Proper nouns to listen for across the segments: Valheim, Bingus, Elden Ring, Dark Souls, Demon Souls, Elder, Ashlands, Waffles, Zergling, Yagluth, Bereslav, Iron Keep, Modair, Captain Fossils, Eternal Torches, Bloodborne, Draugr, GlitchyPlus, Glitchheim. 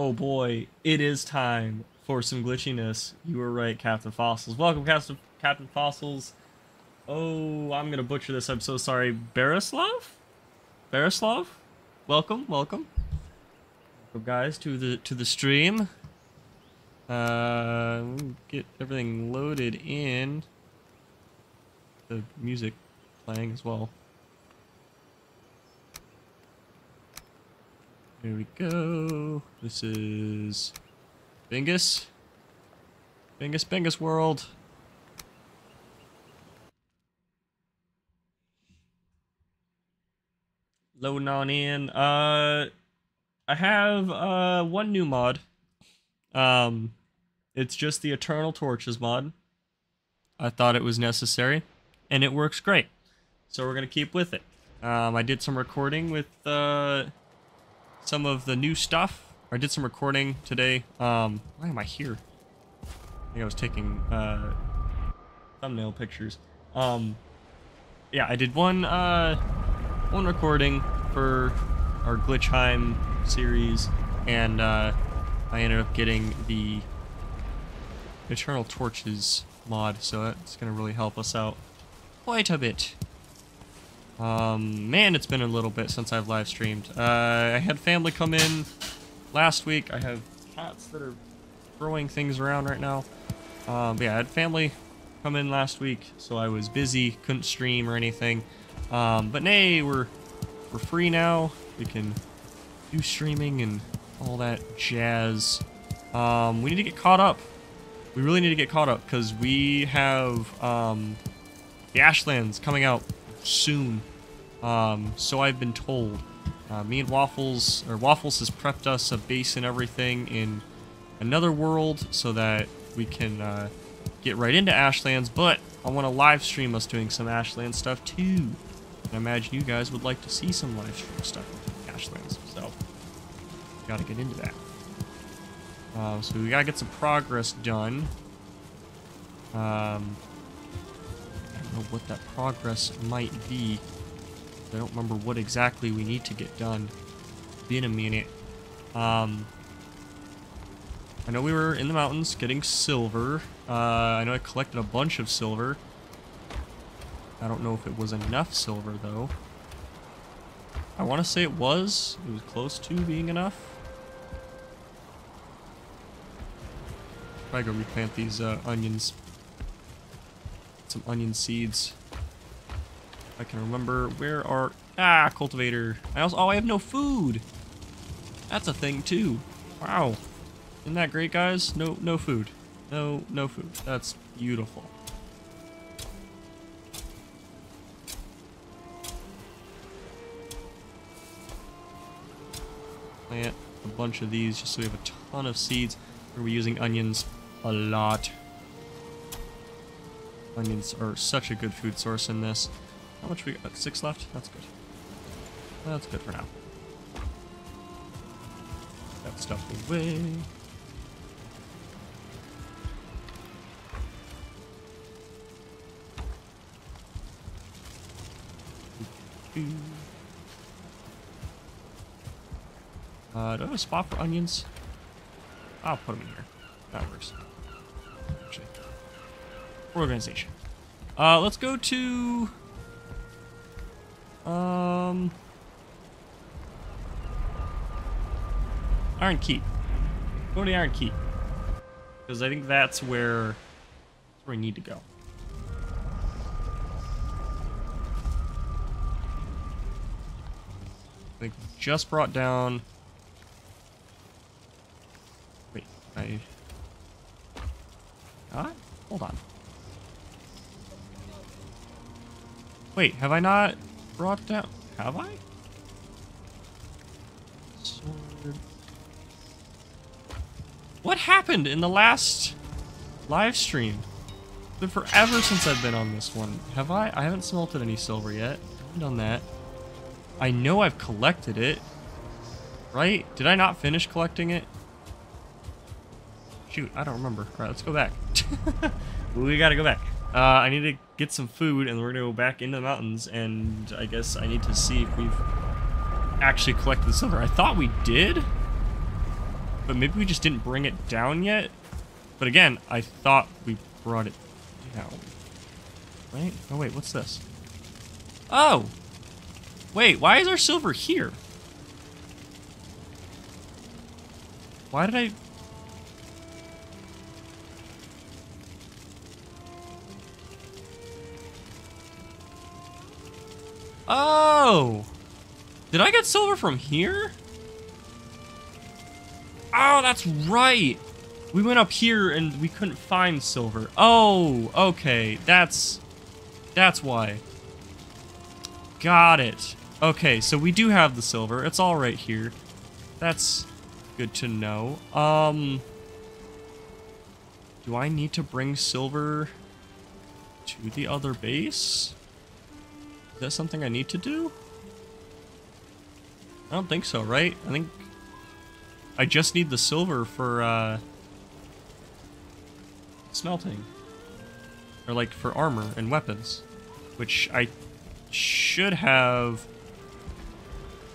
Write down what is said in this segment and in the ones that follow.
Oh boy, it is time for some glitchiness. You were right, Captain Fossils. Welcome, Captain Fossils. Oh, I'm gonna butcher this, I'm so sorry. Bereslav? Bereslav? Welcome, welcome. Welcome guys to the stream. Get everything loaded in. The music playing as well. Here we go. This is Bingus. Bingus World. Loading on in. I have one new mod. It's just the Eternal Torches mod. I thought it was necessary, and it works great. So we're gonna keep with it. I did some recording with some of the new stuff. I did some recording today. Why am I here? I think I was taking thumbnail pictures. Yeah, I did one recording for our Glitchheim series, and I ended up getting the Eternal Torches mod, so that's gonna really help us out quite a bit. Man, it's been a little bit since I've live streamed. I had family come in last week. I have cats that are throwing things around right now. But yeah, I had family come in last week, so I was busy, couldn't stream or anything. But nay, we're free now. We can do streaming and all that jazz. We need to get caught up. We really need to get caught up because we have the Ashlands coming out soon. So I've been told. Me and Waffles, or Waffles has prepped us a base and everything in another world so that we can get right into Ashlands, but I want to live stream us doing some Ashlands stuff too. I imagine you guys would like to see some live stream stuff with Ashlands, so gotta get into that. So we gotta get some progress done. I don't know what that progress might be. I don't remember what exactly we need to get done. Been a minute. I know we were in the mountains getting silver. I know I collected a bunch of silver. I don't know if it was enough silver, though. I want to say it was. It was close to being enough. Probably go replant these onions. Some onion seeds. I can remember. Where are... Ah, cultivator. I also... Oh, I have no food! That's a thing, too. Wow. Isn't that great, guys? No food. No food. That's beautiful. Plant a bunch of these just so we have a ton of seeds. We're using onions a lot. Onions are such a good food source in this. How much we got? 6 left? That's good. That's good for now. That stuff away. Do I have a spot for onions? I'll put them in here. That works. Actually. Organization. Let's go to... Iron Keep. Go to Iron Keep. Because I think that's where we need to go. I think we just brought down... hold on. Wait, have I not brought down? Have I? Sword. What happened in the last live stream? It's been forever since I've been on this one. Have I? I haven't smelted any silver yet. I haven't done that. I know I've collected it. Right? Did I not finish collecting it? Shoot, I don't remember. Alright, let's go back. We gotta go back. I need to get some food, and we're gonna go back into the mountains, and I guess I need to see if we've actually collected the silver. I thought we did. but maybe we just didn't bring it down yet. But again, I thought we brought it down. Right? Oh, wait, what's this? Oh! Wait, why is our silver here? Why did I... Oh! Did I get silver from here? Oh, that's right! We went up here and we couldn't find silver. Oh, okay. That's why. Got it. Okay, so we do have the silver. It's all right here. That's good to know. Do I need to bring silver to the other base? Is that something I need to do? I don't think so, right? I think I just need the silver for smelting. Or like for armor and weapons. Which I should have...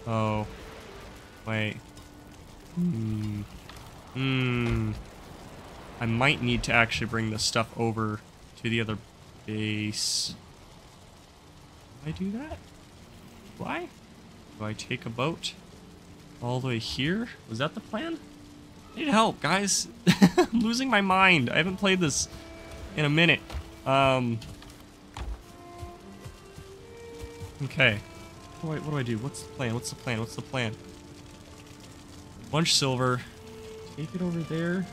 Oh. Wait. I might need to actually bring this stuff over to the other base. Do I do that? Why? Do I take a boat all the way here? Was that the plan? I need help, guys. I'm losing my mind. I haven't played this in a minute. Okay. Wait, what do I do? What's the plan? What's the plan? What's the plan? Bunch silver. Take it over there.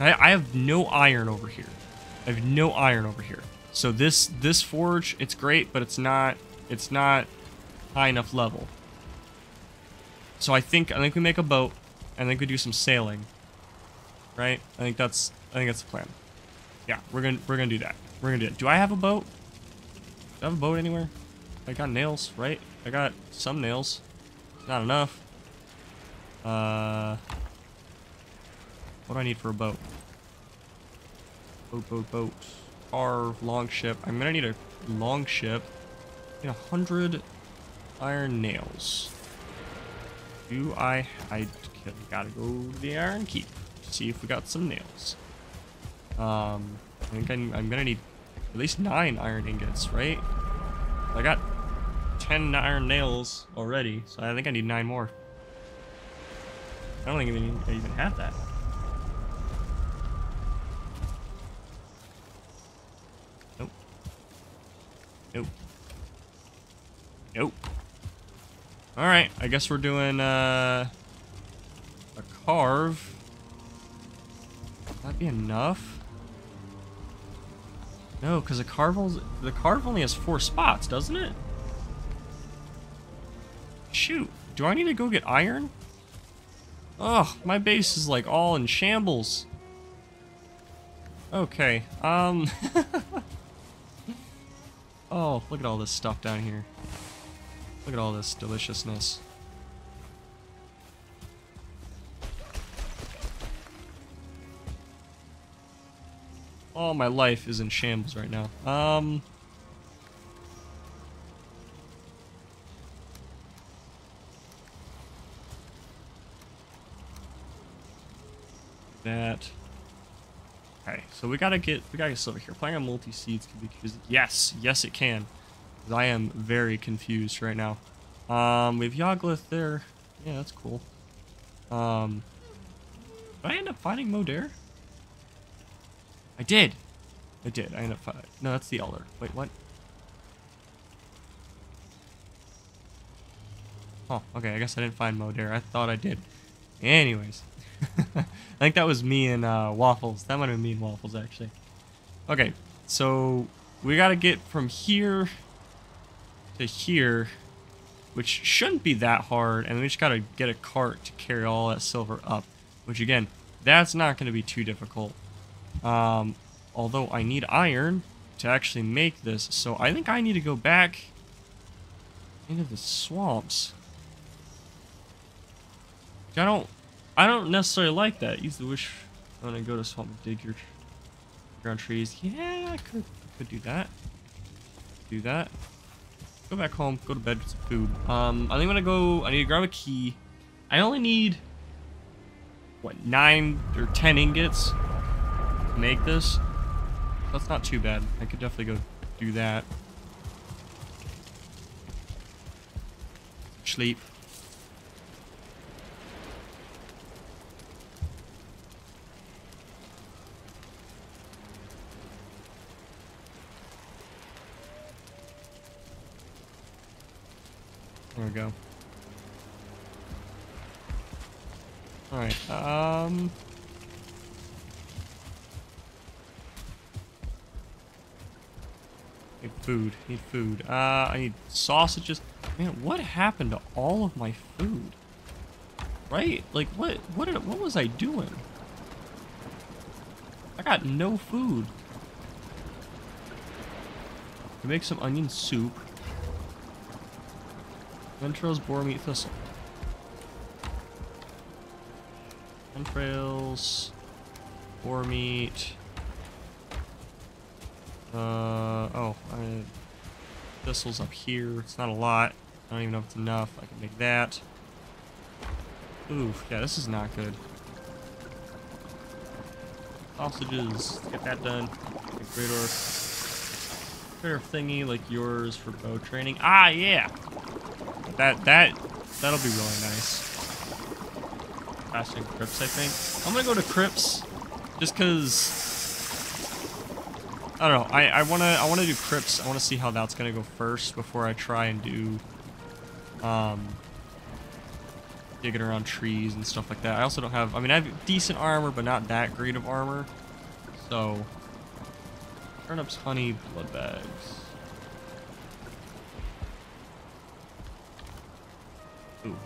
I have no iron over here. I have no iron over here. So this forge, it's great, but it's not high enough level. So I think we make a boat, and I think we do some sailing. Right? I think that's the plan. Yeah, we're gonna do that. We're gonna do it. Do I have a boat? Do I have a boat anywhere? I got nails, right? I got some nails. Not enough. What do I need for a boat? Boat. Our long ship. I'm gonna need a long ship. I need 100 iron nails. Do I? I gotta go to the Iron Keep to see if we got some nails. I think I'm gonna need at least 9 iron ingots, right? I got 10 iron nails already, so I think I need 9 more. I don't think I even have that. Nope. Nope. Nope. Alright, I guess we're doing a carve. Will that be enough? No, because the carve only has 4 spots, doesn't it? Shoot, do I need to go get iron? Oh, my base is like all in shambles. Okay, oh, look at all this stuff down here. Look at all this deliciousness. All my life is in shambles right now. That. Okay, so we gotta get silver here. Playing on multi-seeds can be confusing. Yes, it can. I am very confused right now. We have Yagluth there. Yeah, that's cool. Did I end up finding Modair? I did. I ended up finding... No, that's the Elder. Wait, what? Oh, okay. I guess I didn't find Modair. I thought I did. Anyways. I think that was me and Waffles. That might have been me and Waffles, actually. Okay, so we gotta get from here... to here, which shouldn't be that hard, and we just gotta get a cart to carry all that silver up, which again, that's not gonna be too difficult. Although I need iron to actually make this, so I think I need to go back into the swamps. I don't necessarily like that. Use the wish. I'm gonna go to swamp and dig your ground trees. Yeah, I could do that. Do that. Go back home, go to bed with some food. I think I'm gonna go, I need to grab a key. I only need what, 9 or 10 ingots to make this. That's not too bad. I could definitely go do that. Sleep. There we go. All right. Need food. Need food. I need sausages. Man, what happened to all of my food? Right? Like, what was I doing? I got no food. We make some onion soup. Entrails, boar meat, thistle. Entrails, boar meat. Thistles up here. It's not a lot. I don't even know if it's enough. I can make that. Oof, yeah, this is not good. Sausages. Get that done. Greater thingy like yours for bow training. Ah, yeah! That'll be really nice. Faster than Crips, I think. I'm gonna go to Crips just because I don't know. I wanna do Crips. I wanna see how that's gonna go first before I try and do digging around trees and stuff like that. I also don't have, I mean, I have decent armor, but not that great of armor. So turnips, honey, blood bags. Ooh,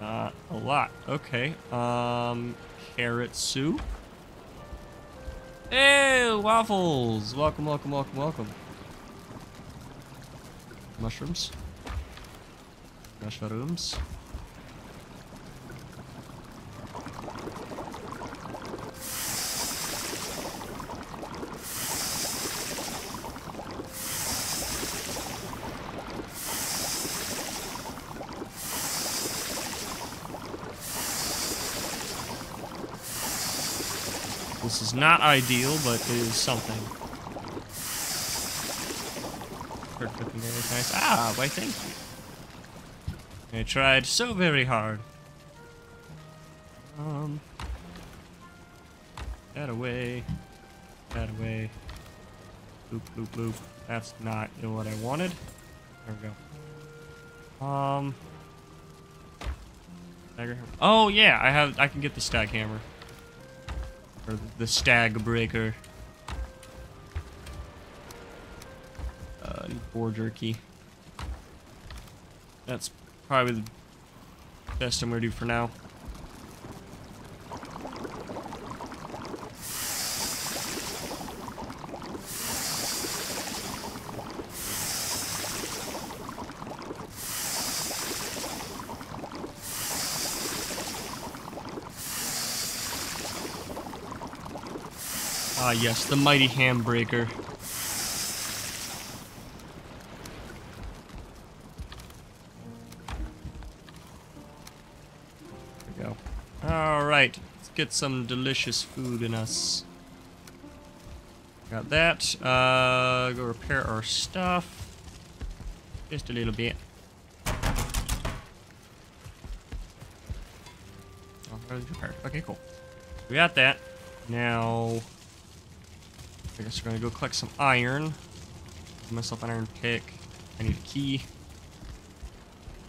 not a lot. Okay. Carrot soup. Hey, Waffles! Welcome, welcome, welcome, welcome. Mushrooms. Mushrooms. This is not ideal, but it is something. Perfect, nice. Ah, why thank you. I tried so very hard. That away. That away. Boop, boop, boop. That's not what I wanted. There we go. Stagger hammer. Oh yeah, I can get the stag hammer. Or the stag breaker. I need boar jerky. That's probably the best I'm gonna do for now. Ah, yes, the mighty ham breaker. There we go. Alright, let's get some delicious food in us. Got that. Go repair our stuff. Just a little bit. Okay, cool. We got that. Now, I guess we're gonna go collect some iron. Give myself an iron pick. I need a key.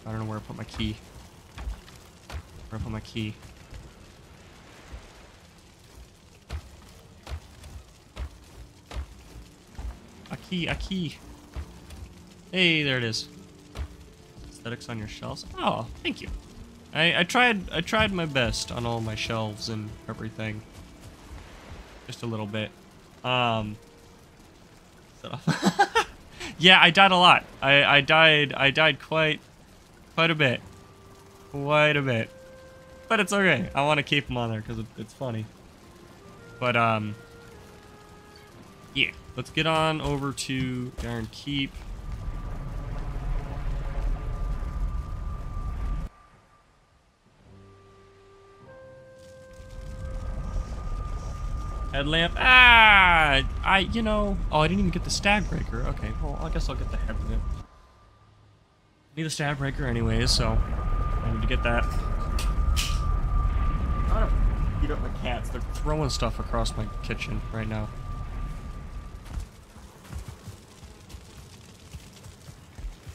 I don't know where I put my key. Where I put my key. A key, a key. Hey, there it is. Aesthetics on your shelves. Oh, thank you. I tried my best on all my shelves and everything. Just a little bit. So. Yeah, I died a lot. I died quite a bit. Quite a bit. But it's okay. I want to keep them on there because it's funny. But, yeah. Let's get on over to Iron Keep. headlamp. Ah! You know... Oh, I didn't even get the stab breaker. Okay, well, I guess I'll get the headlamp. Need a stab breaker anyways, so... I need to get that. I don't beat up my cats. They're throwing stuff across my kitchen right now.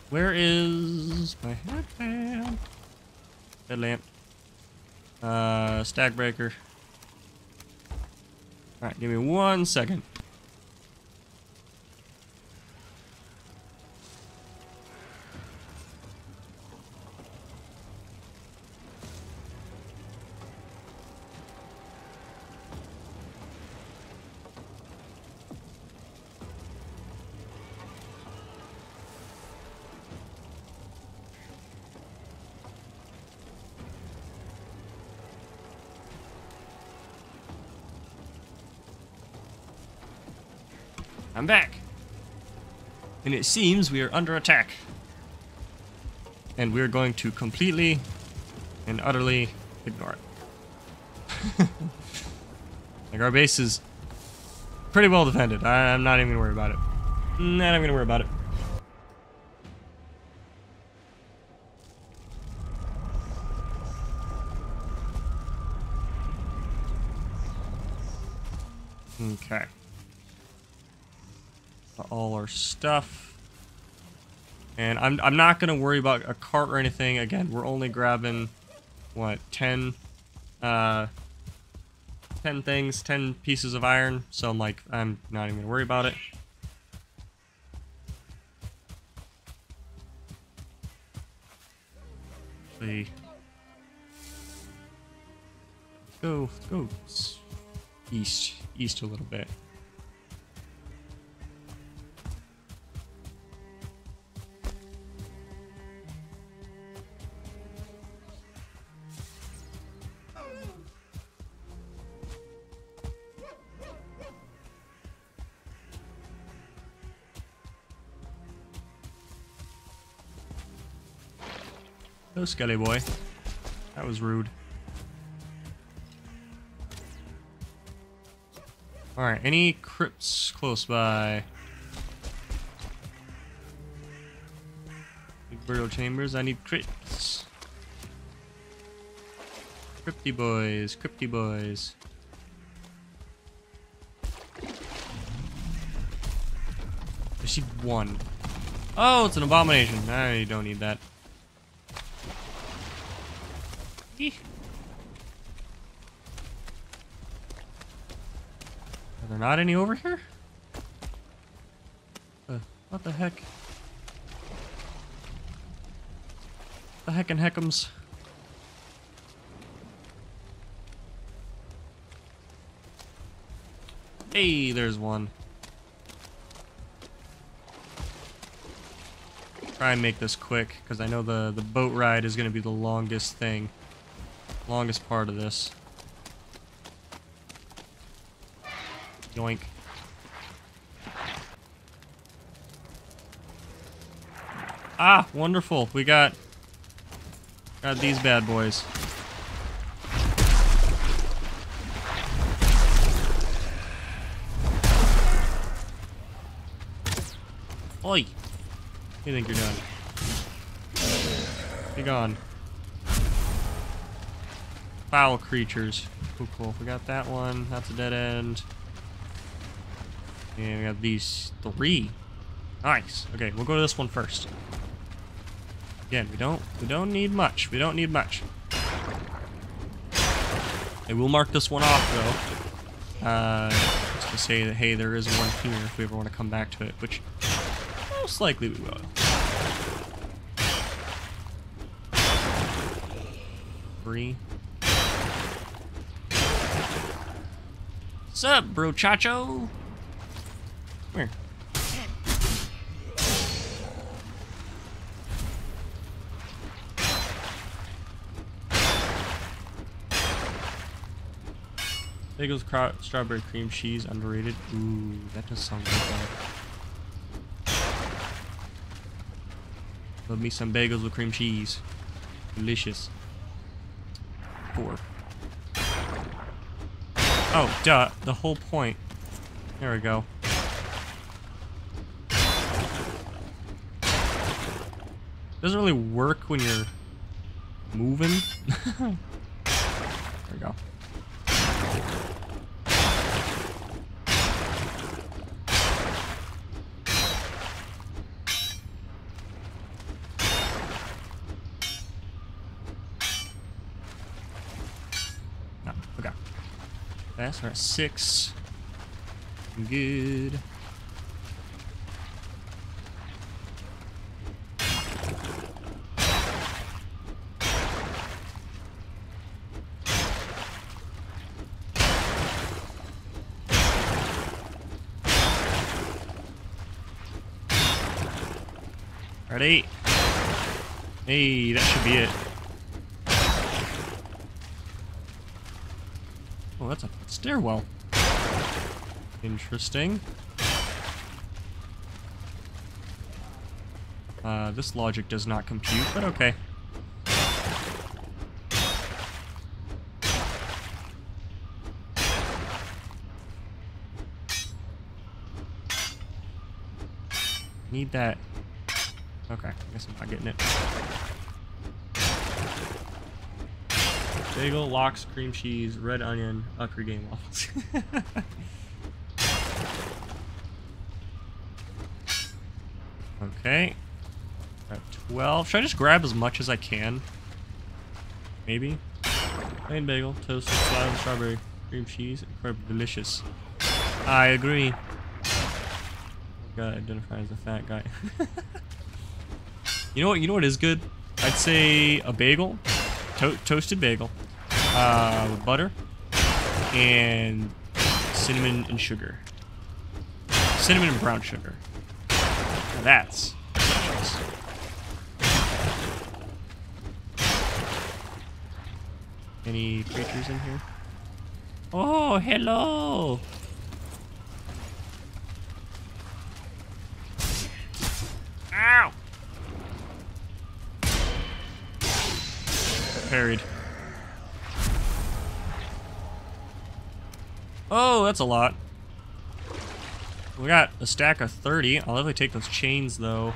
Where is my headlamp? Headlamp. Stack breaker. Alright, give me 1 second. I'm back, and it seems we are under attack, and we're going to completely and utterly ignore it. Like, our base is pretty well defended. I'm not even gonna worry about it. Not even gonna worry about it. Okay. All our stuff, and I'm not gonna worry about a cart or anything. Again, we're only grabbing what, 10 things, 10 pieces of iron, so I'm like, I'm not even gonna worry about it. Let's go east a little bit. Oh, Skelly boy. That was rude. Alright, any crypts close by? Big burial chambers, I need crypts. Crypty boys, crypty boys. I see one. Oh, it's an abomination. I don't need that. Are there not any over here? What the heck? The heckin' heckums. Hey, there's one. Try and make this quick, because I know the boat ride is going to be the longest thing. Longest part of this. Yoink. Ah, wonderful. We got these bad boys. Oi! You think you're done? Be gone. Foul creatures. Cool, cool. We got that one. That's a dead end. And we got these three. Nice. Okay, we'll go to this one first. Again, we don't need much. We don't need much. I will mark this one off though. Just to say that, hey, there is one here if we ever want to come back to it, which most likely we will. Three. What's up, brochacho? Come here. Bagels, strawberry cream cheese, underrated. Ooh, that does sound good. Love me some bagels with cream cheese. Delicious. Four. Oh, duh. The whole point. There we go. Doesn't really work when you're moving. There we go. No, okay. That's our 6. Good. At 8. Hey, that should be it. Oh, that's a stairwell. Interesting. This logic does not compute, but okay. Need that. Okay, I guess I'm not getting it. Bagel, lox, cream cheese, red onion, up your game, waffles. Okay. At 12. Should I just grab as much as I can? Maybe. Plain bagel, toasted, slime, strawberry, cream cheese, incredibly delicious. I agree. Gotta identify as a fat guy. You know what is good? I'd say a bagel, toasted bagel, with butter, and cinnamon and sugar. Cinnamon and brown sugar. Now that's delicious. Any creatures in here? Oh, hello! Ow! Parried. Oh, that's a lot. We got a stack of 30. I'll definitely take those chains, though.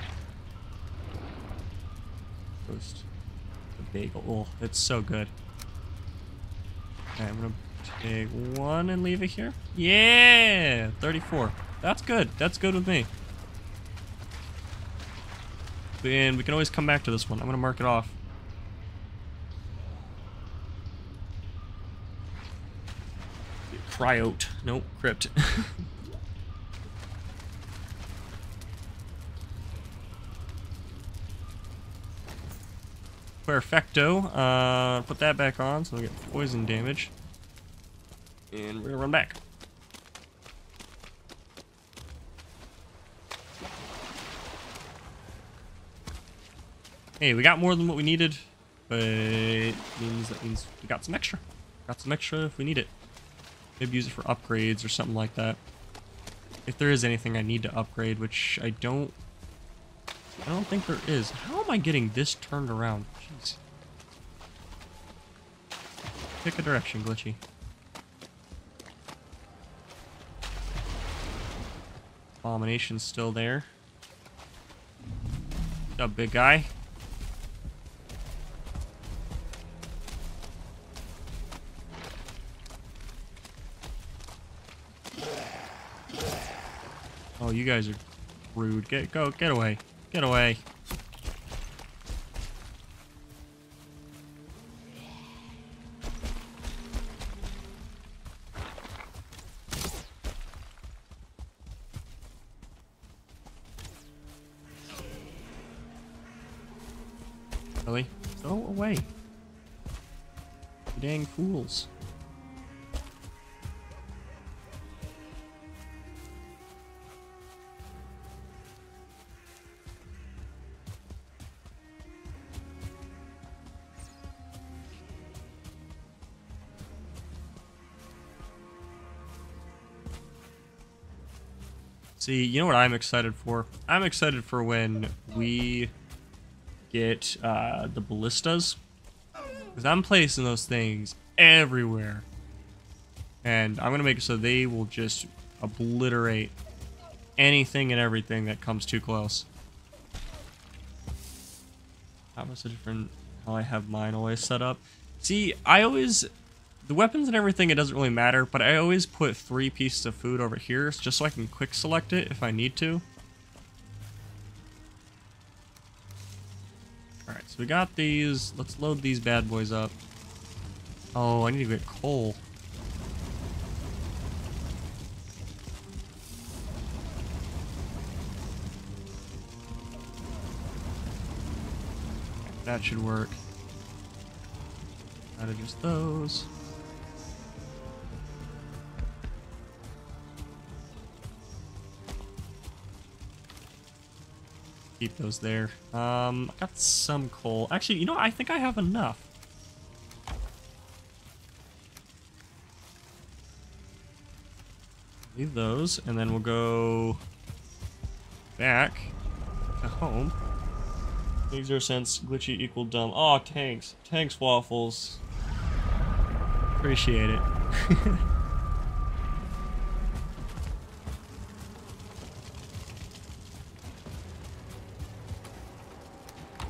Toast the bagel. Oh, it's so good. Okay, I'm gonna take one and leave it here. Yeah! 34. That's good. That's good with me. And we can always come back to this one. I'm gonna mark it off. Cryote. Nope, crypt. Perfecto. Put that back on so we get poison damage. And we're gonna run back. Hey, we got more than what we needed, but that means we got some extra. Got some extra if we need it. Maybe use it for upgrades or something like that. If there is anything I need to upgrade, which I don't think there is. How am I getting this turned around? Jeez. Pick a direction, Glitchy. Abomination's still there. What's up, big guy? Oh, you guys are rude. Get away. Get away. Really? Go away. You dang fools. See, you know what I'm excited for? I'm excited for when we get the ballistas, because I'm placing those things everywhere. And I'm going to make it so they will just obliterate anything and everything that comes too close. How much different how I have mine always set up? See, I always... The weapons and everything, it doesn't really matter, but I always put 3 pieces of food over here just so I can quick select it if I need to. Alright, so we got these. Let's load these bad boys up. Oh, I need to get coal. That should work. Out of just those. Keep those there. I got some coal. Actually, you know what? I think I have enough. Leave those, and then we'll go back to home. Makes no sense. Glitchy equal dumb. Aw, oh, tanks. Tanks, Waffles. Appreciate it.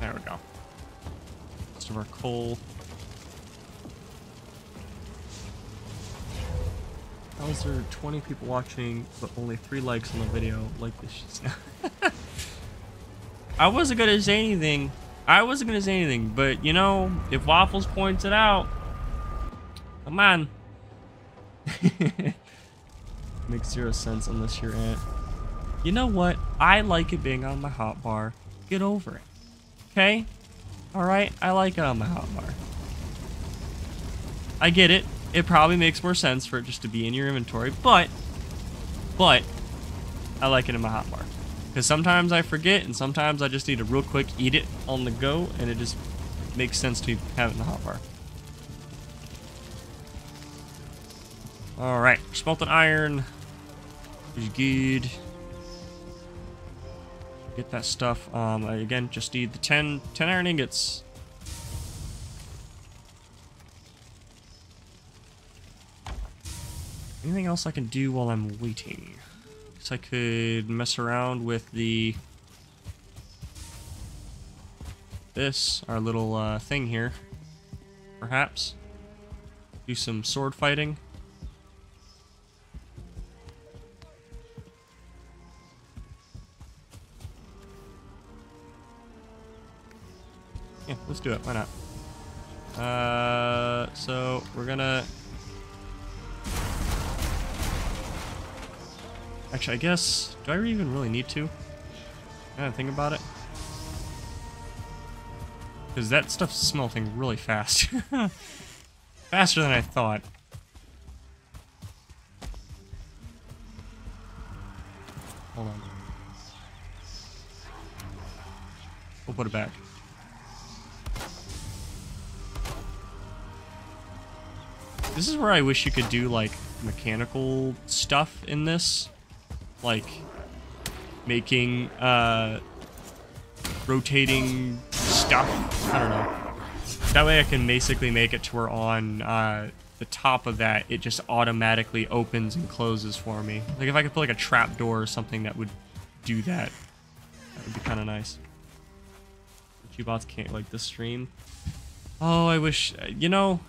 There we go. Most of our coal. How is there 20 people watching, but only 3 likes on the video? Like this shit's not. I wasn't gonna say anything. But you know, if Waffles points it out, come on. Makes zero sense unless you're at. You know what? I like it being on my hotbar. Get over it. Okay? Alright? I like it on my hotbar. I get it. It probably makes more sense for it just to be in your inventory, but I like it in my hotbar. Because sometimes I forget, and sometimes I just need to real quick eat it on the go, and it just makes sense to have it in the hotbar. Alright, smelted iron is good. Get that stuff. Again, just need the 10 iron ingots. Anything else I can do while I'm waiting? I could mess around with the our little thing here, perhaps do some sword fighting. Yeah, let's do it, why not. So we're gonna actually, I guess, do I even really need to? Now that I think about it. Because that stuff's smelting really fast. Faster than I thought. Hold on. We'll put it back. This is where I wish you could do, like, mechanical stuff in this. Like making rotating stuff. I don't know. That way I can basically make it to where on the top of that it just automatically opens and closes for me. Like if I could put like a trap door or something that would do that, that would be kind of nice. But bots can't like this stream. Oh, I wish, you know.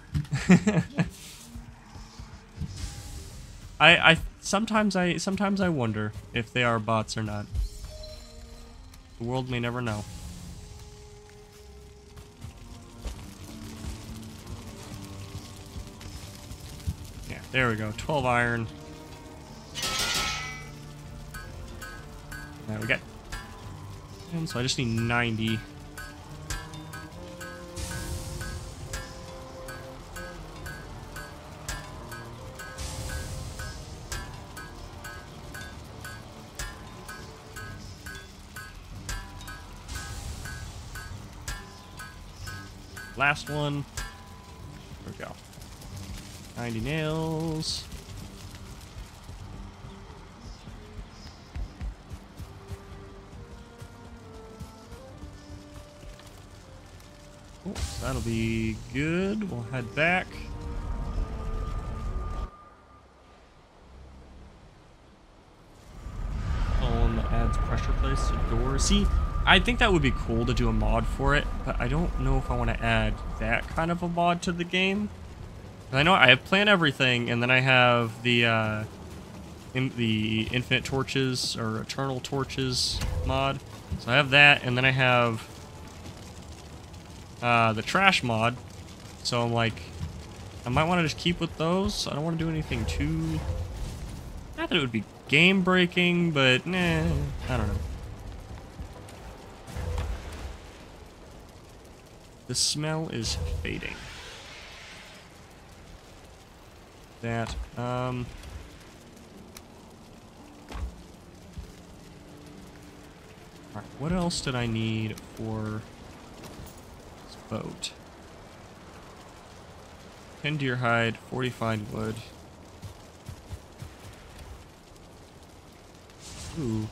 Sometimes I wonder if they are bots or not. The world may never know. Yeah, there we go. 12 iron. There we go. And so I just need 90. Last one. There we go. 90 nails. Cool, so that'll be good. We'll head back. Forest Door. See, I think that would be cool to do a mod for it, but I don't know if I want to add that kind of a mod to the game. I know I have planned everything, and then I have the Infinite Torches or Eternal Torches mod. So I have that, and then I have the Trash mod. So I'm like, I might want to just keep with those. I don't want to do anything too. Not that it would be game breaking, but nah, I don't know. The smell is fading. That, all right, what else did I need for this boat? 10 deer hide, 40 fine wood. Ooh.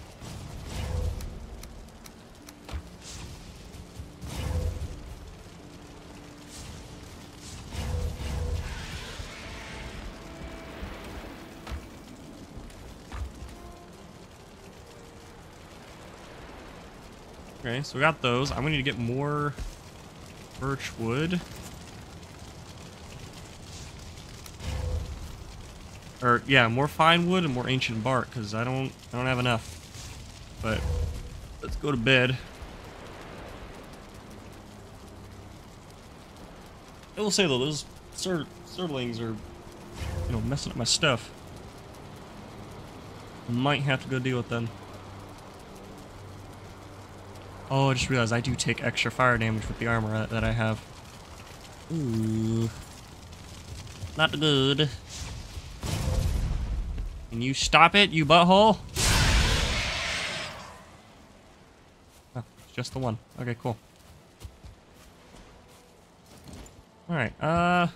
Okay, so we got those. I'm gonna need to get more birch wood. Or yeah, more fine wood and more ancient bark, because I don't have enough. But let's go to bed. I will say though, those servlings are, you know, messing up my stuff. I might have to go deal with them. Oh, I just realized I do take extra fire damage with the armor that I have. Ooh. Not good. Can you stop it, you butthole? Oh, just the one. Okay, cool. Alright, I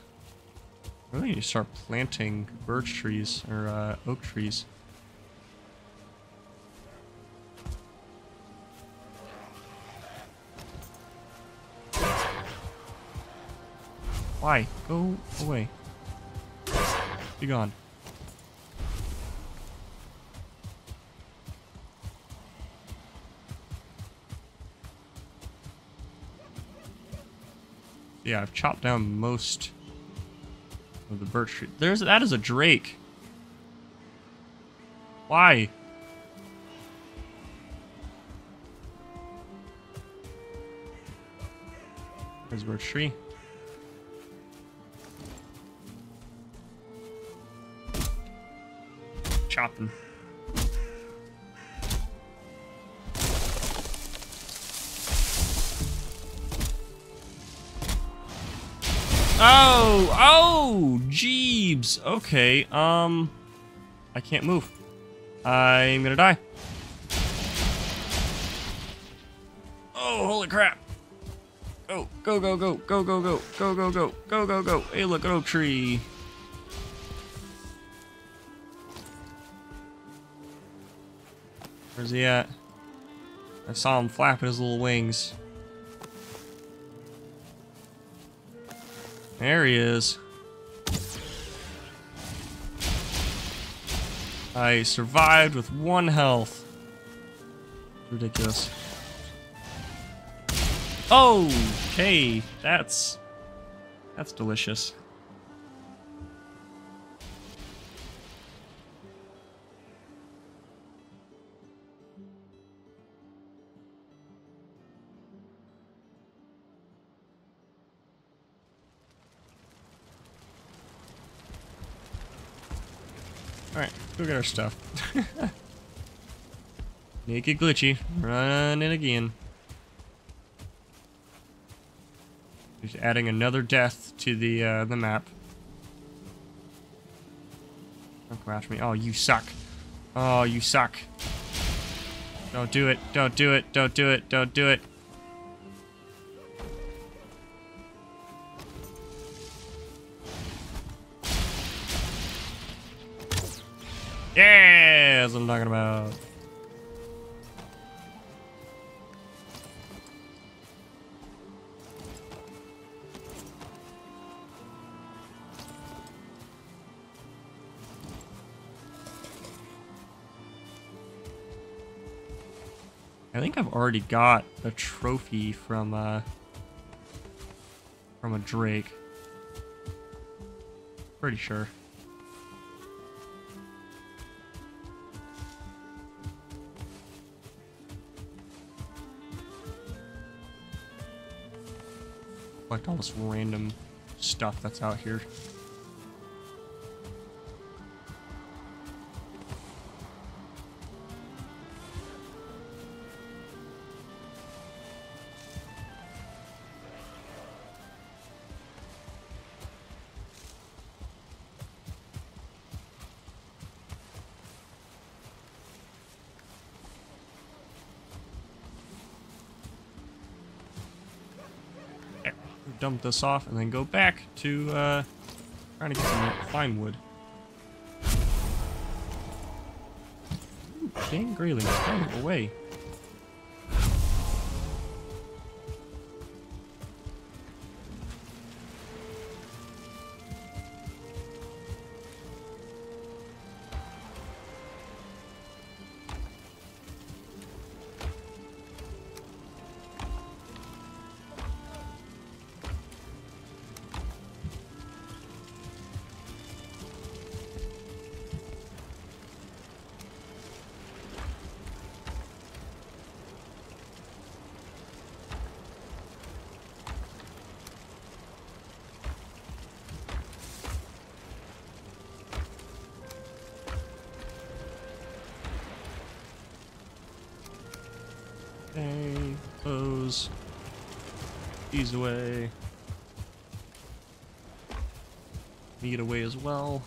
really need to start planting birch trees, or oak trees. Why? Go away. Be gone. Yeah, I've chopped down most of the birch tree. That is a drake. Why? There's a birch tree. Chopping. Oh, oh, jeebs. Okay, I can't move. I'm gonna die. Oh, holy crap. Go, go, go, go, go, go, go, go, go, go, go, go, go. Hey, look, an oak tree. Where's he at? I saw him flapping his little wings. There he is. I survived with 1 health. Ridiculous. Oh, okay, that's delicious. Alright, go get our stuff. Make it glitchy. Run in again. Just adding another death to the map. Don't come after me. Oh, you suck. Oh, you suck. Don't do it. Don't do it. Don't do it. Don't do it. Yeah, that's what I'm talking about. I think I've already got a trophy from a drake. Pretty sure. Collect all this random stuff that's out here. Dump this off and then go back to trying to get some fine wood. Ooh, dang grayling, get away. These away. Need away as well.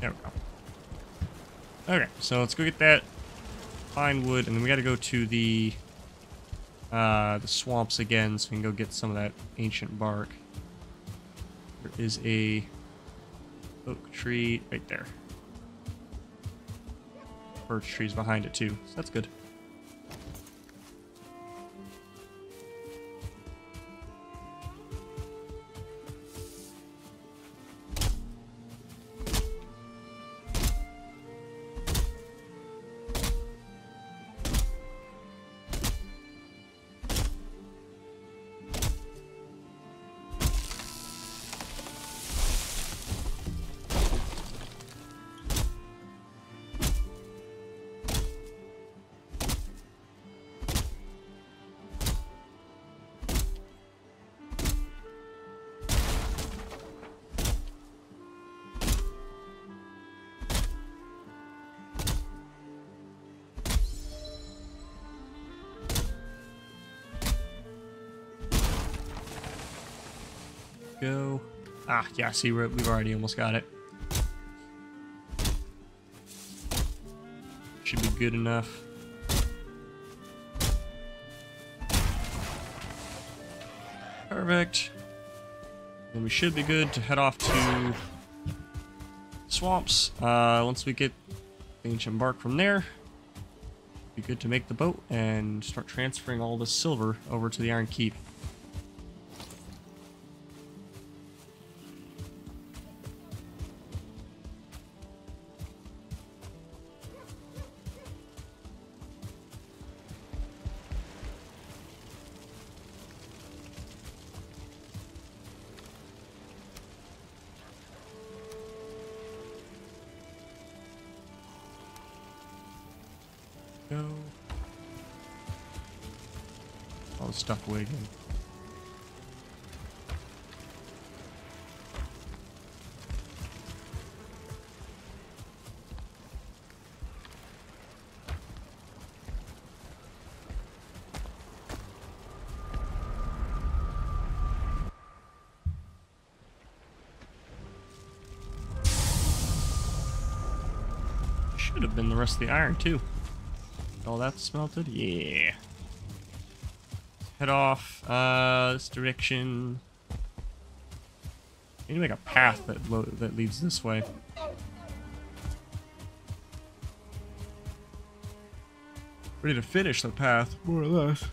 There we go. Okay, so let's go get that pine wood, and then we got to go to the swamps again, so we can go get some of that ancient bark. There is a oak tree right there. Birch trees behind it too, so that's good. Go. Ah, yeah, see, we've already almost got it. Should be good enough. Perfect. And we should be good to head off to swamps. Once we get the ancient bark from there, be good to make the boat and start transferring all this silver over to the Iron Keep. All the stuff away again. Should have been the rest of the iron too. All that smelted? Yeah. Head off this direction. We need to make a path that leads this way. Ready to finish the path, more or less.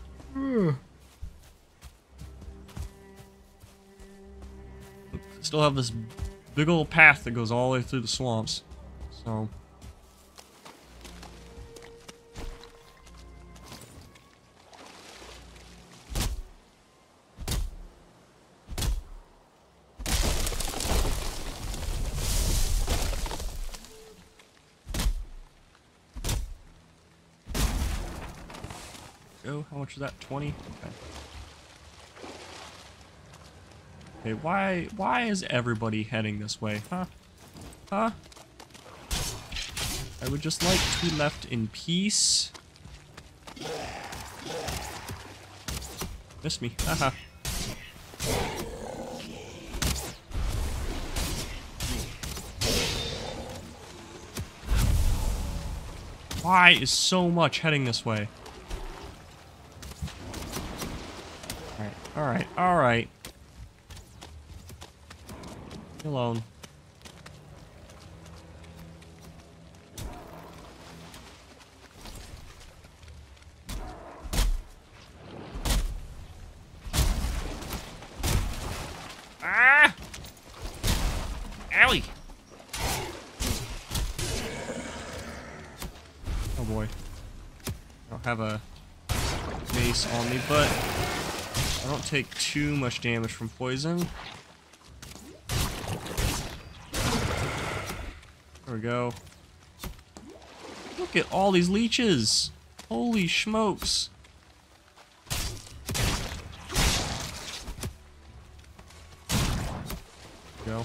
Still have this big old path that goes all the way through the swamps. So go. How much was that? 20? Okay. Okay, why is everybody heading this way? Huh? Huh? I would just like to be left in peace. Miss me. Haha. Why is so much heading this way? Alright, alright, alright. Alone. Ah! Owie! Oh boy. I don't have a mace on me, but I don't take too much damage from poison. There we go. Look at all these leeches. Holy smokes. Go.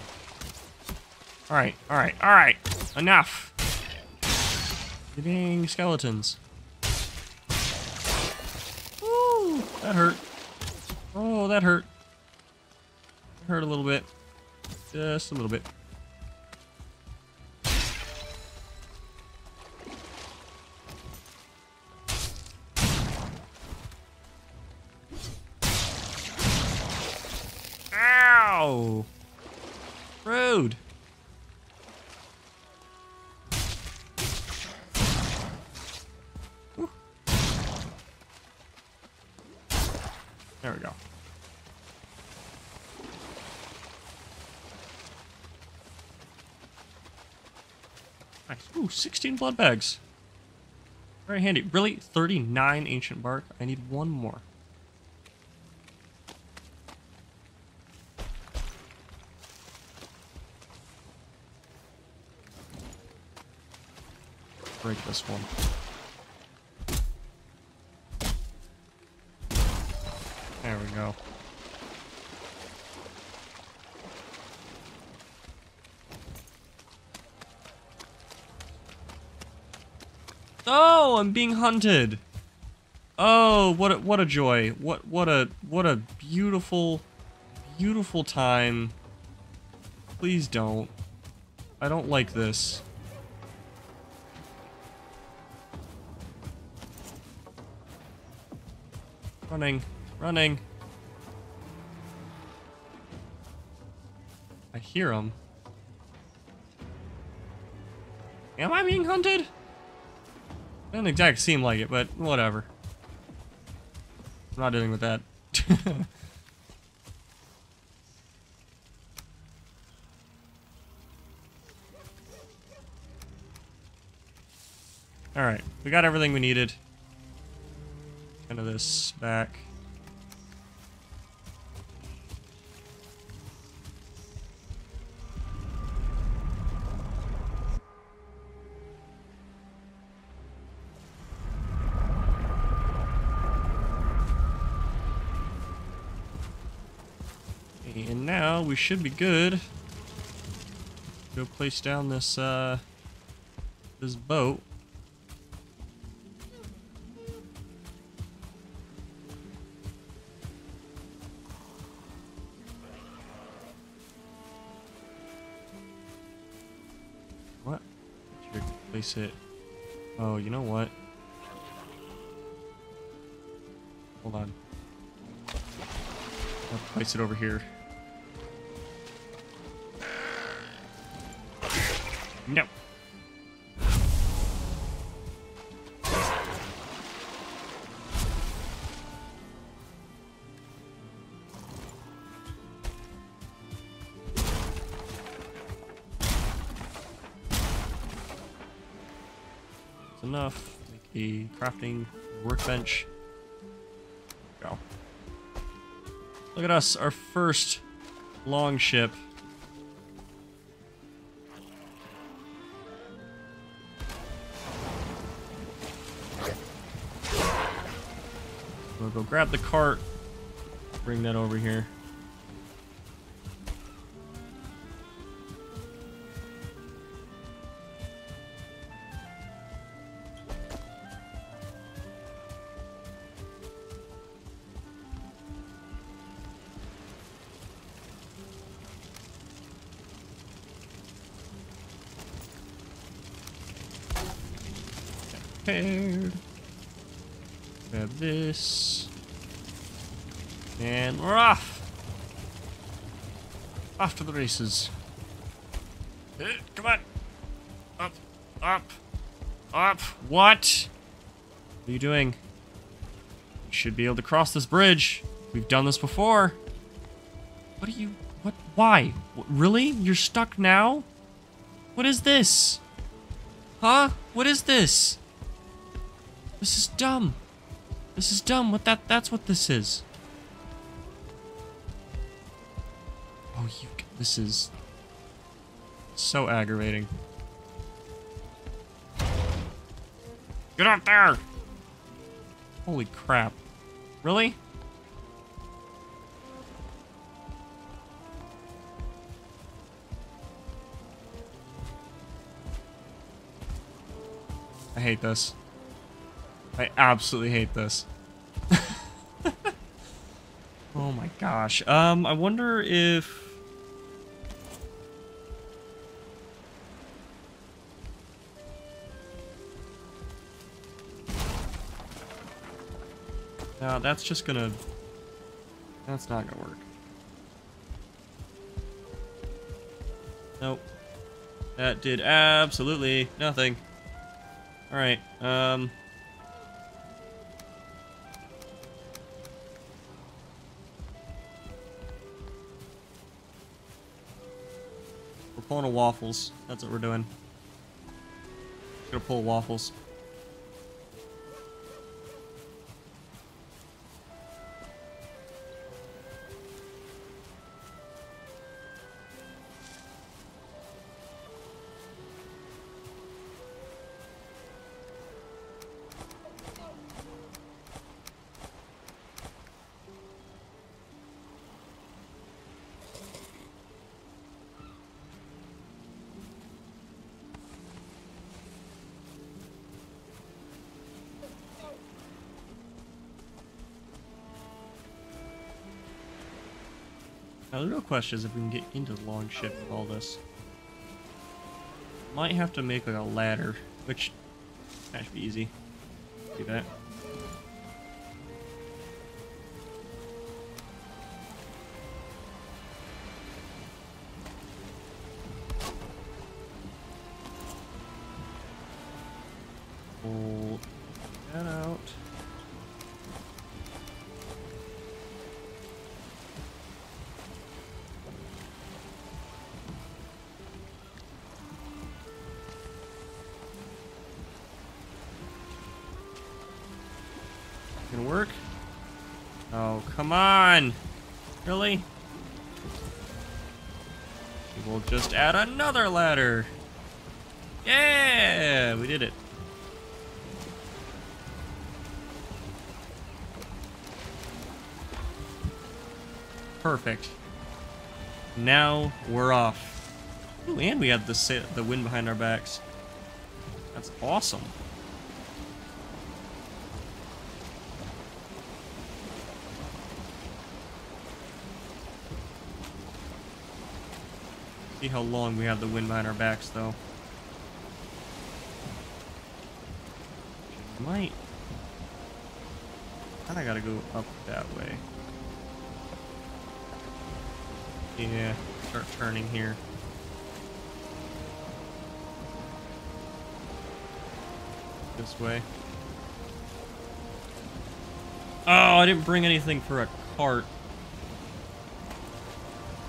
Alright, alright, alright. Enough. Dang skeletons. Woo! That hurt. Oh, that hurt. That hurt a little bit. Just a little bit. Rude. Woo. There we go. Nice. Ooh, 16 blood bags. Very handy. Really? 39 ancient bark? I need one more. Break this one. There we go. Oh, I'm being hunted. Oh, what a joy. What a beautiful, beautiful time. Please don't. I don't like this. Running, running. I hear him. Am I being hunted? Doesn't exactly seem like it, but whatever. I'm not dealing with that. All right, we got everything we needed. Of this back. And now we should be good. Go place down this this boat. Place it. Oh, you know what? Hold on. I'll place it over here. No. That's enough. Make the crafting workbench. Go. Look at us, our first longship. We'll go grab the cart, bring that over here. Prepared. Grab this. And we're off! Off to the races. Come on! Up, up, up. What? What are you doing? You should be able to cross this bridge. We've done this before. What are you... What? Why? What, really? You're stuck now? What is this? Huh? What is this? This is dumb. This is dumb. What that's what this is. Oh, you. This is so aggravating. Get up there! Holy crap! Really? I hate this. I absolutely hate this. Oh my gosh. I wonder if... No, that's just gonna... That's not gonna work. Nope. That did absolutely nothing. Alright, we're pulling a Waffles. That's what we're doing. Just gonna pull Waffles. Now, the real question is if we can get into the long ship with all this. Might have to make like a ladder, which that should be easy. Do that. Pull that out. Gonna work? Oh, come on! Really? We'll just add another ladder! Yeah! We did it. Perfect. Now we're off. Ooh, and we had the wind behind our backs. That's awesome. See how long we have the wind behind our backs, though. Might. I gotta go up that way. Yeah, start turning here. This way. Oh, I didn't bring anything for a cart.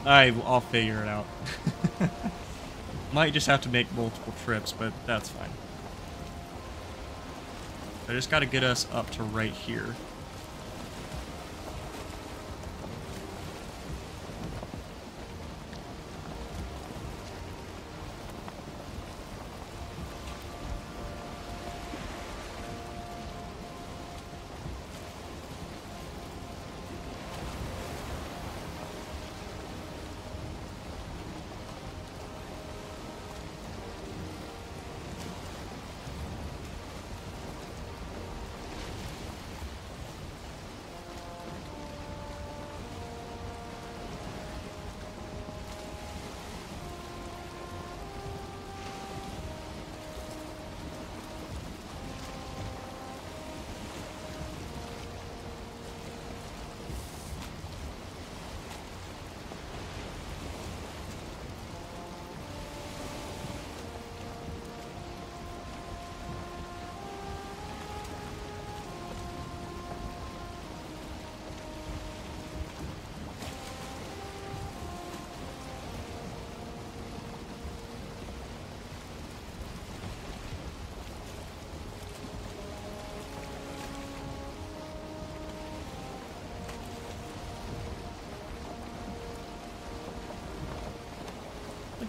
I'll figure it out. Might just have to make multiple trips, but that's fine. I just gotta get us up to right here.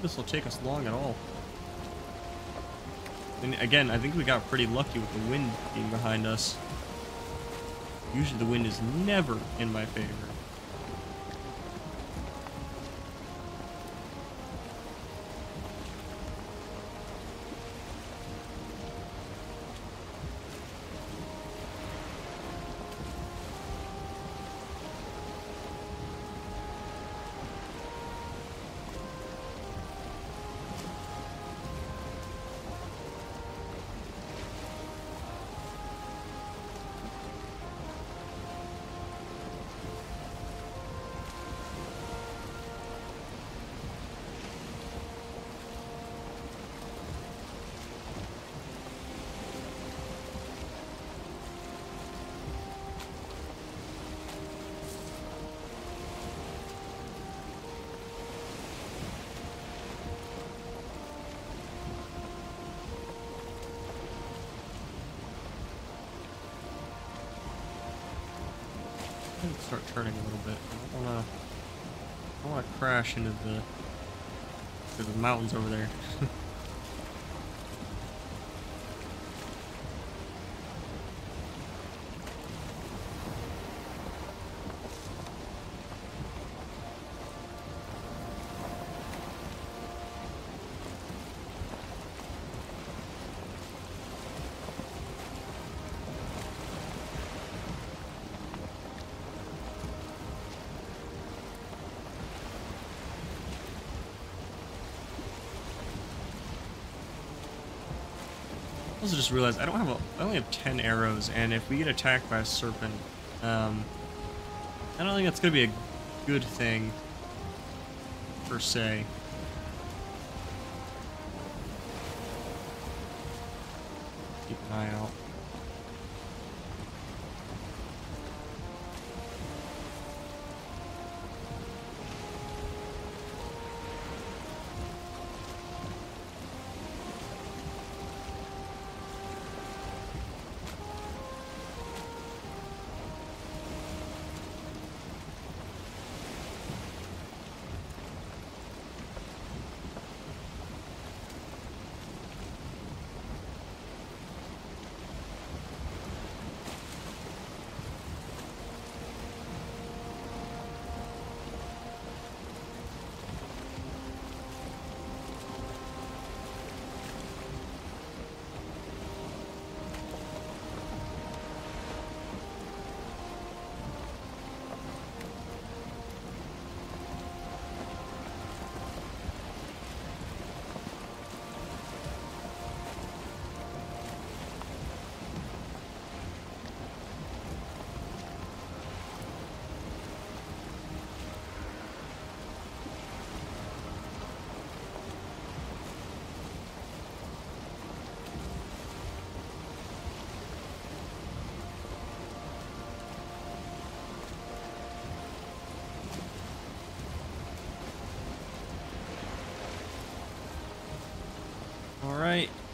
This will take us long at all. And again, I think we got pretty lucky with the wind being behind us. Usually the wind is never in my favor. Start turning a little bit. I don't want to crash into the mountains over there. I also just realized I don't have I only have 10 arrows, and if we get attacked by a serpent, I don't think that's gonna be a good thing per se. Keep an eye out.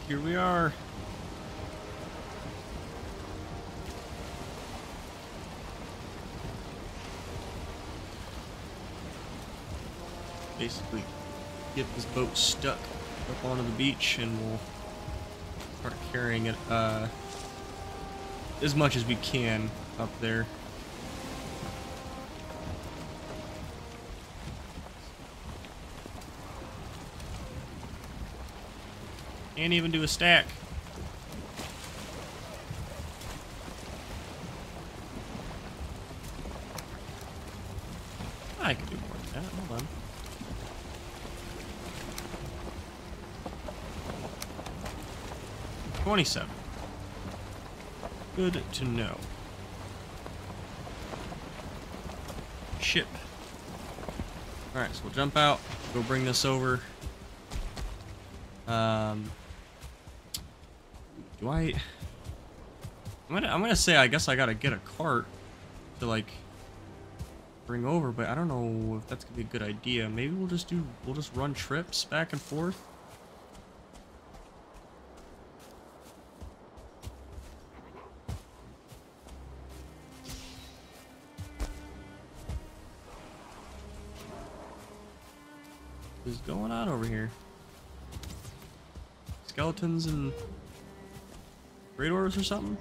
Here we are. basically get this boat stuck up onto the beach, and we'll start carrying it as much as we can up there. Can't even do a stack. I could do more than that. Hold on. $27. Good to know. Ship. All right, so we'll jump out. Go bring this over. Do I? I'm gonna say I guess I gotta get a cart to like bring over, but I don't know if that's gonna be a good idea. Maybe we'll just run trips back and forth. What is going on over here? Skeletons and radars or something?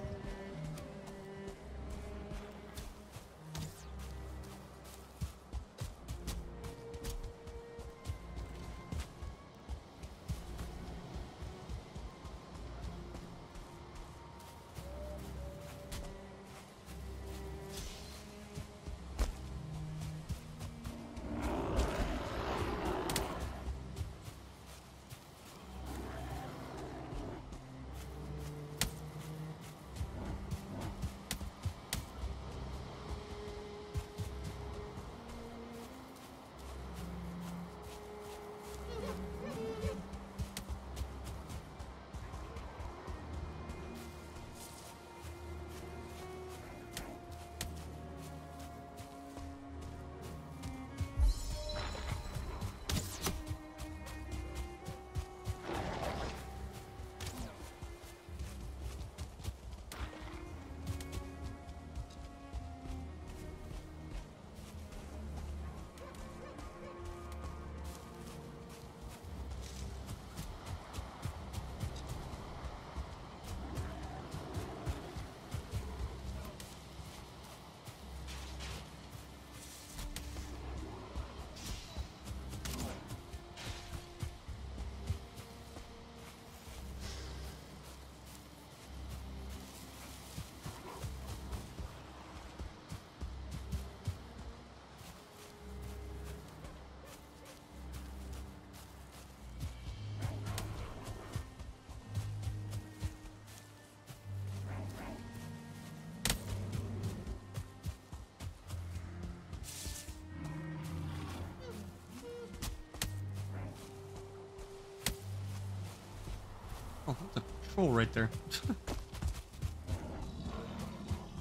Oh, that's a troll right there.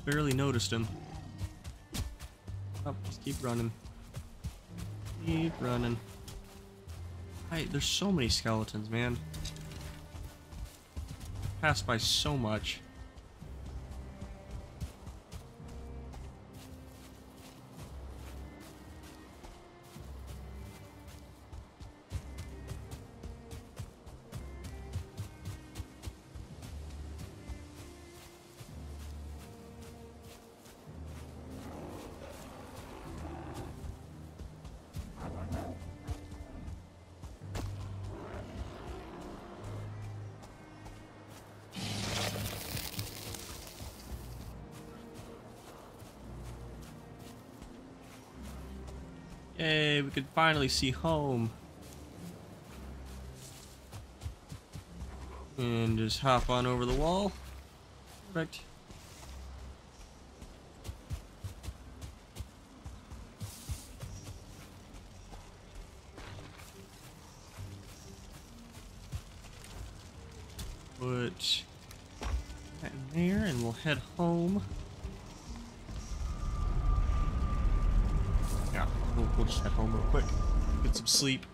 Barely noticed him. Oh, just keep running. Keep running. Hey, there's so many skeletons, man. Passed by so much. Yay, we could finally see home. And just hop on over the wall. Perfect. Put that in there and we'll head home. We'll just head home real quick, get some sleep.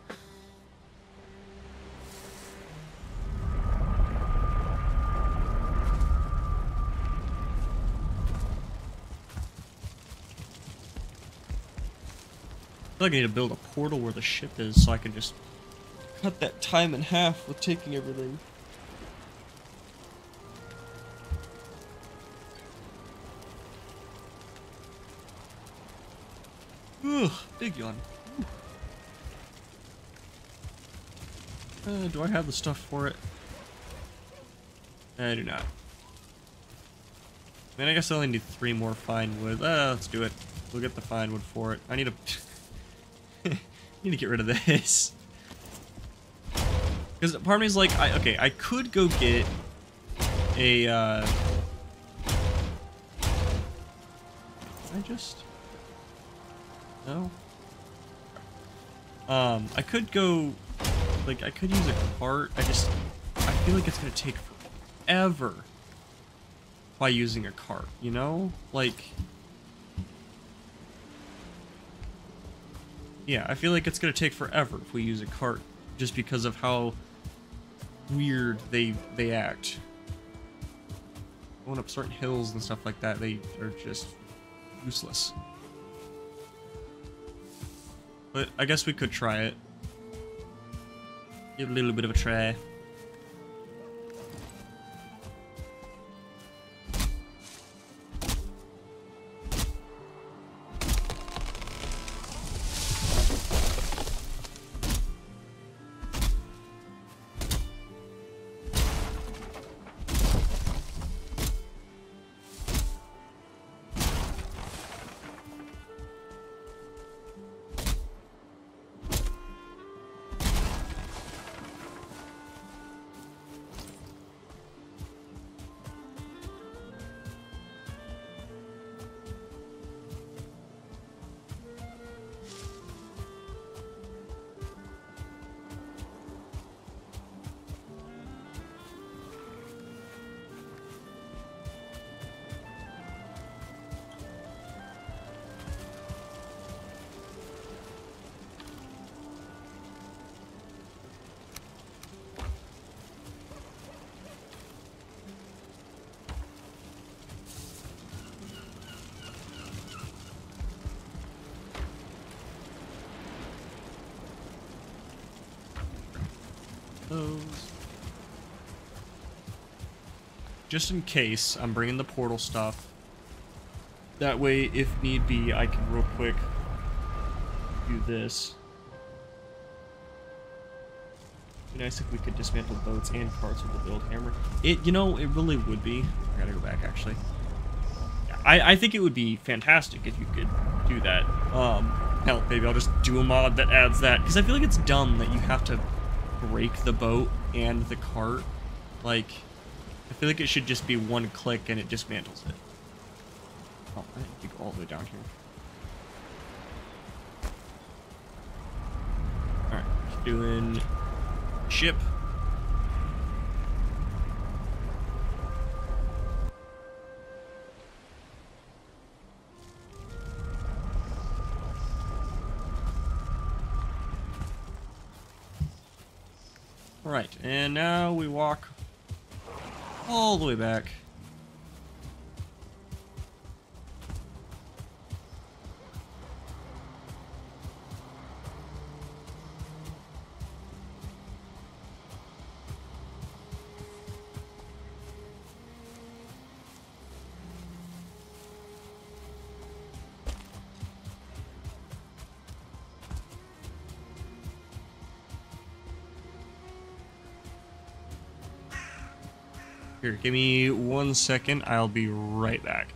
feel like I need to build a portal where the ship is so I can just cut that time in half with taking everything. Ugh, big yawn. Do I have the stuff for it? I do not. Man, I guess I only need 3 more fine wood. Let's do it. We'll get the fine wood for it. I need to get rid of this. Because part of me is like, okay, I could go get a, I could go, like, I could use a cart. I feel like it's going to take forever by using a cart, you know? Like, yeah, I feel like it's going to take forever if we use a cart just because of how weird they act. Going up certain hills and stuff like that, they are just useless. But I guess we could try it. Give it a little bit of a try. Just in case, I'm bringing the portal stuff. That way, if need be, I can real quick do this. It'd be nice if we could dismantle boats and carts with the build hammer. You know, it really would be. I gotta go back, actually. I think it would be fantastic if you could do that. Hell, maybe I'll just do a mod that adds that. Because I feel like it's dumb that you have to break the boat and the cart. Like, I feel like it should just be one click and it dismantles it. Oh, I didn't think all the way down here. Alright, doing ship. Alright, and now we walk all the way back. Here, give me 1 second, I'll be right back.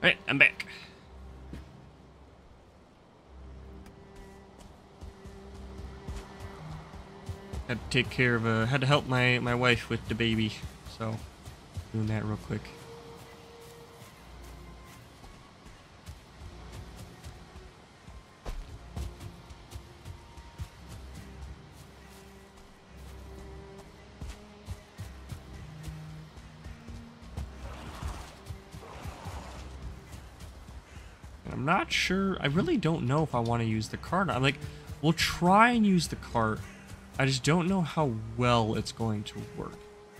Alright, I'm back. Had to take care of had to help my wife with the baby, so doing that real quick. I'm not sure. I really don't know if I want to use the cart. I'm like, we'll try and use the cart. I just don't know how well it's going to work.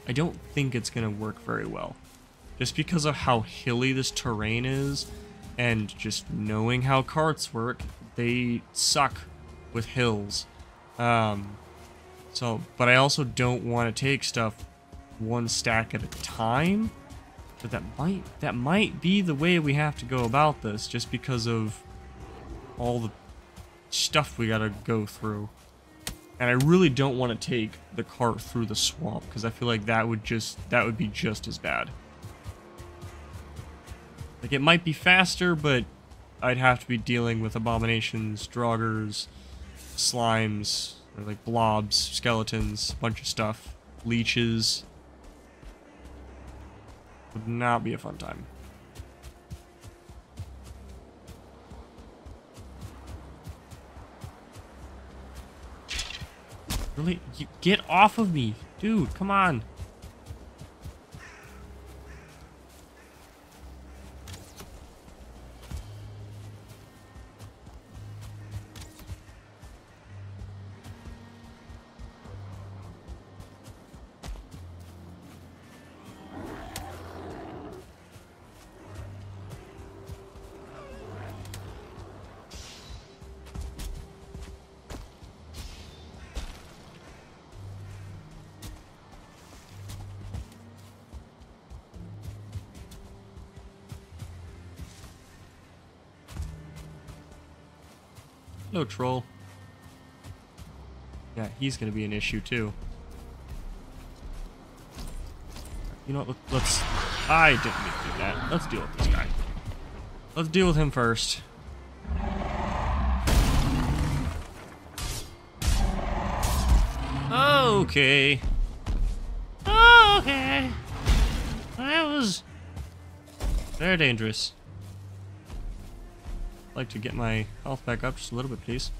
I don't think it's going to work very well. Just because of how hilly this terrain is, and just knowing how carts work, they suck with hills. But I also don't want to take stuff one stack at a time. But that might be the way we have to go about this, just because of all the stuff we gotta go through. And I really don't want to take the cart through the swamp, because I feel like that would be just as bad. Like, it might be faster, but I'd have to be dealing with abominations, draugrs, slimes, or like blobs, skeletons, bunch of stuff, leeches. Would not be a fun time. Really? You get off of me! Dude, come on! Hello, troll. Yeah, he's gonna be an issue too. You know what? Let's. I didn't mean to do that. Let's deal with this guy. Let's deal with him first. Okay. Okay. That was very dangerous. Like to get my health back up just a little bit, please.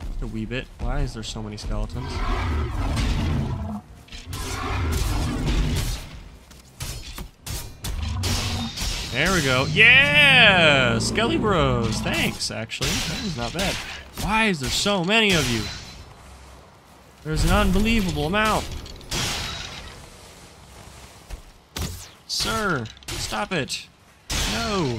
Just a wee bit. Why is there so many skeletons? There we go. Yeah! Skelly Bros! Thanks, actually. That is not bad. Why is there so many of you? There's an unbelievable amount. Sir, stop it. No.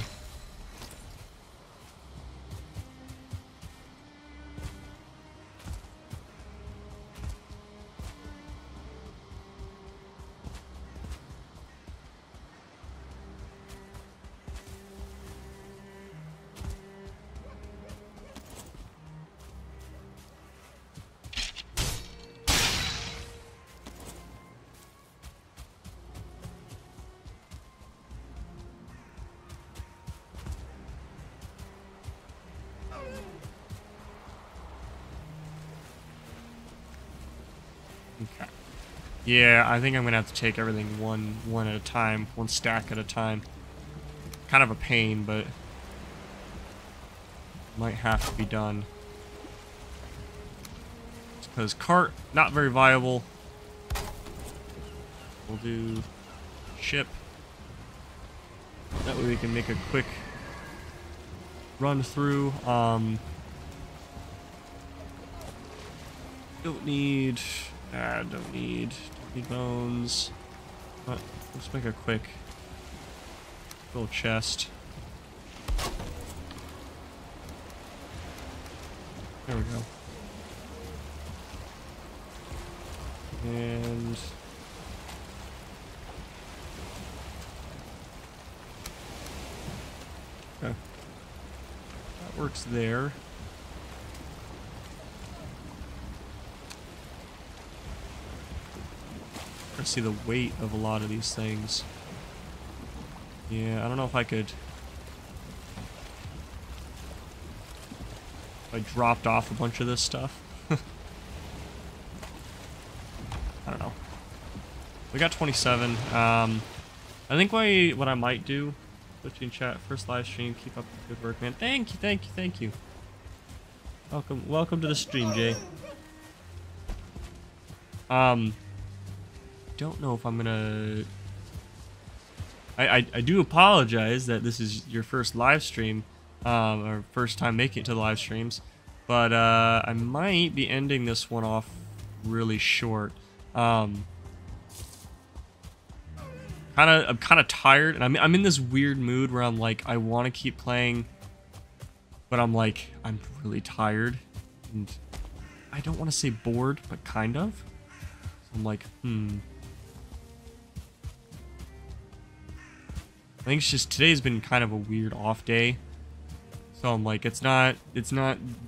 Yeah, I think I'm gonna have to take everything one at a time, one stack at a time. Kind of a pain, but might have to be done. Because cart not very viable. We'll do ship. That way we can make a quick run through. Don't need. Don't need bones. But let's make a quick little chest. There we go. And okay. That works there. See the weight of a lot of these things. Yeah, I don't know if I could... I dropped off a bunch of this stuff. I don't know. We got 27. I think what I might do... Switching chat, first live stream, keep up the good work, man. Thank you, thank you, thank you. Welcome to the stream, Jay. Don't know if I'm gonna... I do apologize that this is your first live stream, or first time making it to the live streams, but I might be ending this one off really short. I'm kind of tired, and I'm in this weird mood where I'm like, I want to keep playing, but I'm like, I'm really tired, and I don't want to say bored, but kind of. So I'm like, I think it's just today's been kind of a weird off day, so I'm like, it's not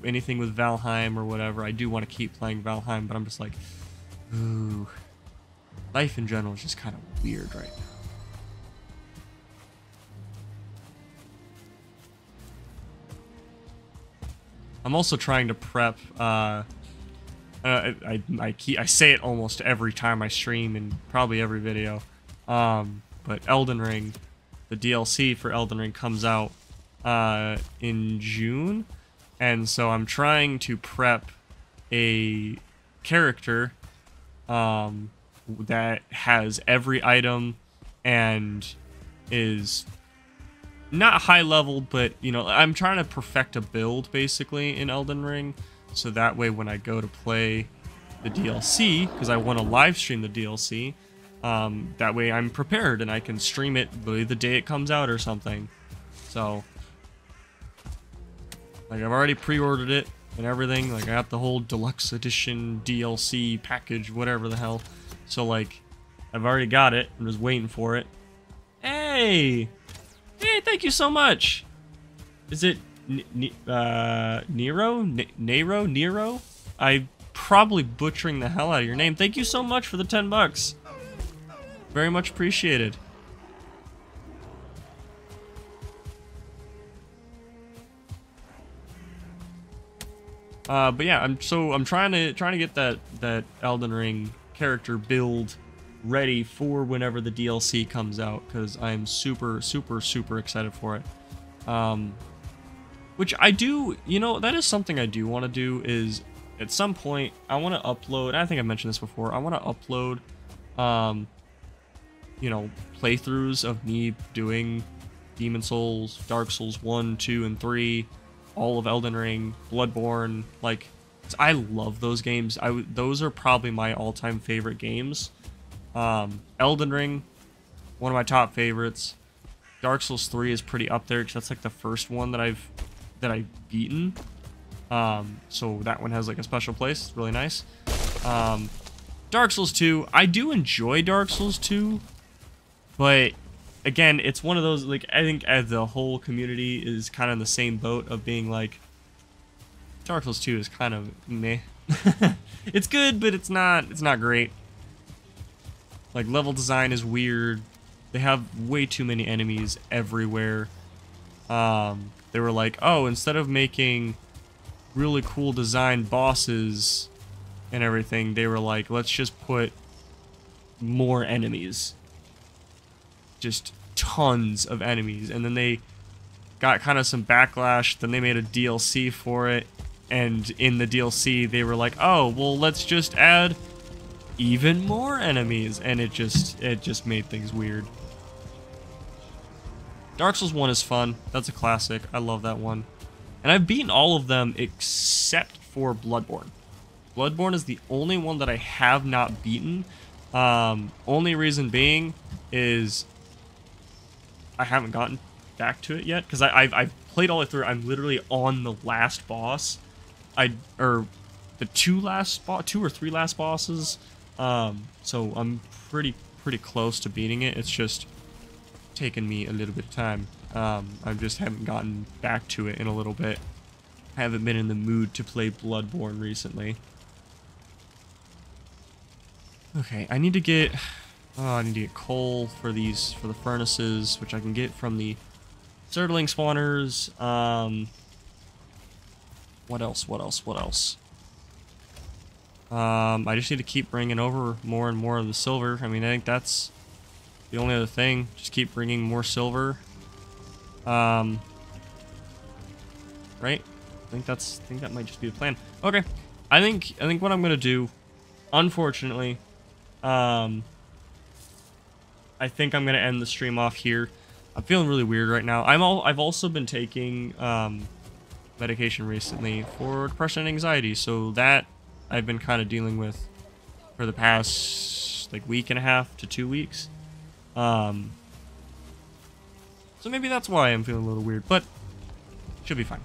anything with Valheim or whatever. I do want to keep playing Valheim, but I'm just like, ooh, life in general is just kind of weird right now. I'm also trying to prep, I say it almost every time I stream and probably every video, but Elden Ring, the DLC for Elden Ring comes out in June, and so I'm trying to prep a character that has every item and is... not high level, but, you know, I'm trying to perfect a build, basically, in Elden Ring. So that way, when I go to play the DLC, because I want to live stream the DLC, that way I'm prepared and I can stream it the day it comes out or something. So, like, I've already pre-ordered it and everything. Like, I got the whole deluxe edition DLC package, whatever the hell. So, like, I've already got it. I'm just waiting for it. Hey! Hey, thank you so much. Is it Nero? I'm probably butchering the hell out of your name. Thank you so much for the 10 bucks. Very much appreciated. But yeah, I'm trying to get that Elden Ring character build ready for whenever the DLC comes out, because I am super, super, super excited for it. Which I do, you know, that is something I do want to do, is at some point I want to upload, and I think I mentioned this before, I want to upload, you know, playthroughs of me doing Demon Souls, Dark Souls 1, 2, and 3, all of Elden Ring, Bloodborne, like, I love those games. Those are probably my all-time favorite games. Elden Ring, one of my top favorites. Dark Souls 3 is pretty up there because that's like the first one that I've beaten. So that one has like a special place. It's really nice. Dark Souls 2, I do enjoy Dark Souls 2, but again, it's one of those, like, I think as the whole community is kind of in the same boat of being like, Dark Souls 2 is kind of meh. It's good, but it's not great. Like, level design is weird. They have way too many enemies everywhere. They were like, oh, instead of making really cool design bosses and everything, they were like, let's just put more enemies. Just tons of enemies. And then they got kind of some backlash. Then they made a DLC for it. And in the DLC, they were like, oh, well, let's just add even more enemies, and it just made things weird. Dark Souls 1 is fun. That's a classic. I love that one. And I've beaten all of them except for Bloodborne. Bloodborne is the only one that I have not beaten. Only reason being is I haven't gotten back to it yet, because I've played all the way through. I'm literally on the last boss. The two or three last bosses. So I'm pretty close to beating it. It's just taken me a little bit of time. I just haven't gotten back to it in a little bit. I haven't been in the mood to play Bloodborne recently. Okay, I need to get I need to get coal for these, for the furnaces, which I can get from the Zergling spawners. What else? I just need to keep bringing over more and more of the silver. I mean, I think that's the only other thing. Just keep bringing more silver. Right? I think that might just be the plan. Okay. I think what I'm gonna do, unfortunately, I think I'm gonna end the stream off here. I'm feeling really weird right now. I've also been taking medication recently for depression and anxiety, so that I've been kind of dealing with for the past like week and a half to 2 weeks. So maybe that's why I'm feeling a little weird, but should be fine.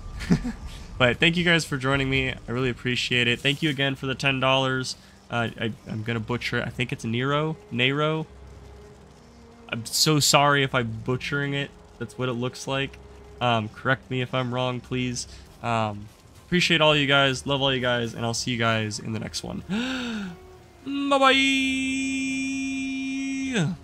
But thank you guys for joining me. I really appreciate it. Thank you again for the $10. I'm gonna butcher it. I think it's Nero. I'm so sorry if I'm butchering it. That's what it looks like. Correct me if I'm wrong, please. Appreciate all you guys. Love all you guys. And I'll see you guys in the next one. Bye-bye.